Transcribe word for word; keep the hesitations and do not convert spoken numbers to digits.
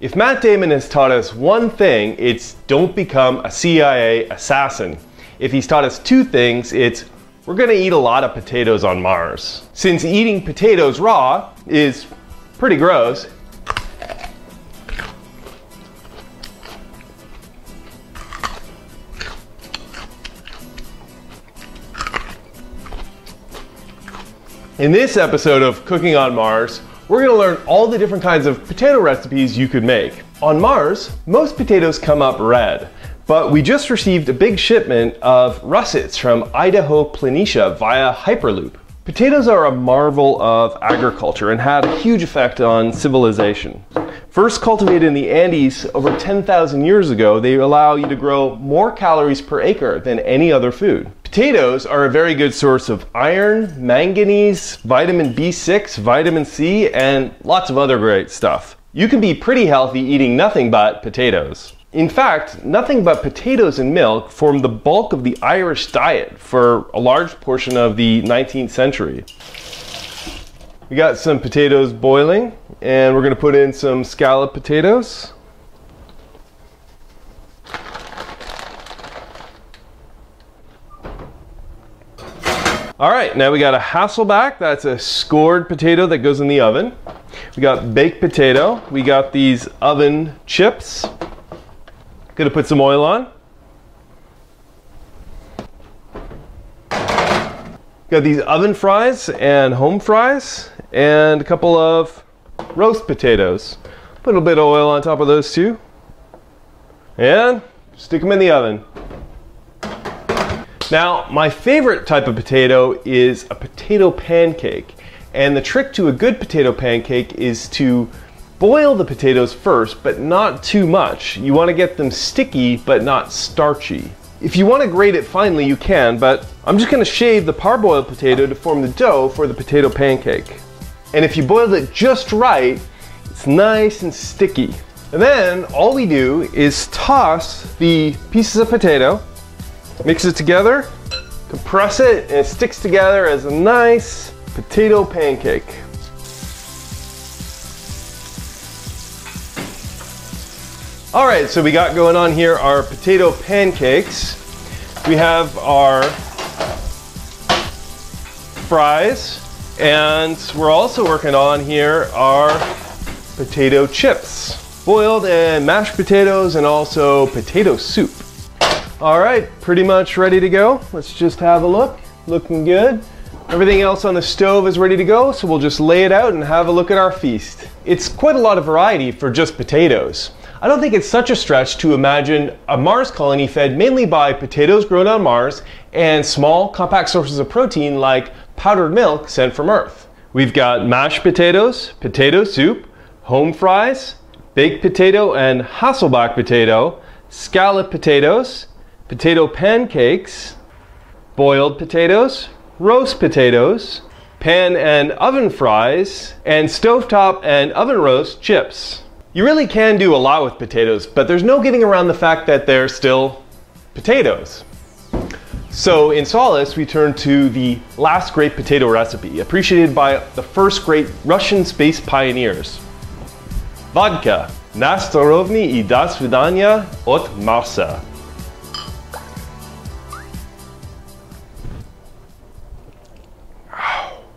If Matt Damon has taught us one thing, it's don't become a C I A assassin. If he's taught us two things, it's we're gonna eat a lot of potatoes on Mars. Since eating potatoes raw is pretty gross, in this episode of Cooking on Mars, we're going to learn all the different kinds of potato recipes you could make. On Mars, most potatoes come up red, but we just received a big shipment of russets from Idaho Planitia via Hyperloop. Potatoes are a marvel of agriculture and had a huge effect on civilization. First cultivated in the Andes over ten thousand years ago, they allow you to grow more calories per acre than any other food. Potatoes are a very good source of iron, manganese, vitamin B six, vitamin C, and lots of other great stuff. You can be pretty healthy eating nothing but potatoes. In fact, nothing but potatoes and milk formed the bulk of the Irish diet for a large portion of the nineteenth century. We got some potatoes boiling, and we're going to put in some scalloped potatoes. All right, now we got a Hasselback. That's a scored potato that goes in the oven. We got baked potato. We got these oven chips. Gonna put some oil on. Got these oven fries and home fries and a couple of roast potatoes. Put a little bit of oil on top of those two. And stick them in the oven. Now, my favorite type of potato is a potato pancake. And the trick to a good potato pancake is to boil the potatoes first, but not too much. You want to get them sticky, but not starchy. If you want to grate it finely, you can, but I'm just going to shave the parboiled potato to form the dough for the potato pancake. And if you boiled it just right, it's nice and sticky. And then all we do is toss the pieces of potato, mix it together, compress it, and it sticks together as a nice potato pancake. All right, so we got going on here our potato pancakes. We have our fries, and we're also working on here our potato chips. Boiled and mashed potatoes, and also potato soup. All right, pretty much ready to go. Let's just have a look. Looking good. Everything else on the stove is ready to go, so we'll just lay it out and have a look at our feast. It's quite a lot of variety for just potatoes. I don't think it's such a stretch to imagine a Mars colony fed mainly by potatoes grown on Mars and small, compact sources of protein like powdered milk sent from Earth. We've got mashed potatoes, potato soup, home fries, baked potato and Hasselback potato, scalloped potatoes, potato pancakes, boiled potatoes, roast potatoes, pan and oven fries, and stovetop and oven roast chips. You really can do a lot with potatoes, but there's no getting around the fact that they're still potatoes. So in solace, we turn to the last great potato recipe, appreciated by the first great Russian space pioneers. Vodka. Nastorovnyi i dasvidaniya ot Marsa.